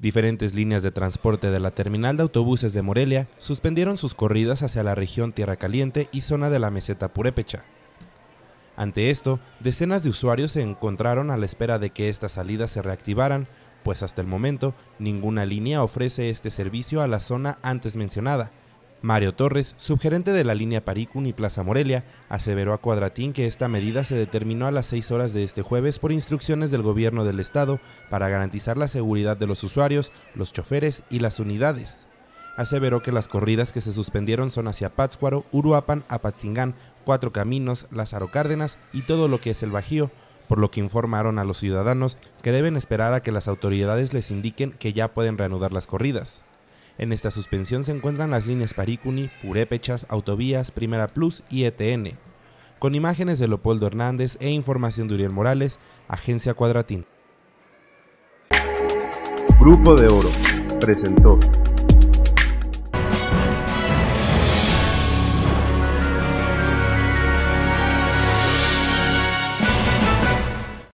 Diferentes líneas de transporte de la terminal de autobuses de Morelia suspendieron sus corridas hacia la región Tierra Caliente y zona de la meseta Purépecha. Ante esto, decenas de usuarios se encontraron a la espera de que estas salidas se reactivaran, pues hasta el momento ninguna línea ofrece este servicio a la zona antes mencionada. Mario Torres, subgerente de la línea Paricun y Plaza Morelia, aseveró a Cuadratín que esta medida se determinó a las 6 horas de este jueves por instrucciones del gobierno del estado para garantizar la seguridad de los usuarios, los choferes y las unidades. Aseveró que las corridas que se suspendieron son hacia Pátzcuaro, Uruapan, Apatzingán, Cuatro Caminos, Lázaro Cárdenas y todo lo que es el Bajío, por lo que informaron a los ciudadanos que deben esperar a que las autoridades les indiquen que ya pueden reanudar las corridas. En esta suspensión se encuentran las líneas Parhíkuni, Purépechas, Autovías, Primera Plus y ETN. Con imágenes de Leopoldo Hernández e información de Uriel Morales, Agencia Cuadratín. Grupo de Oro presentó.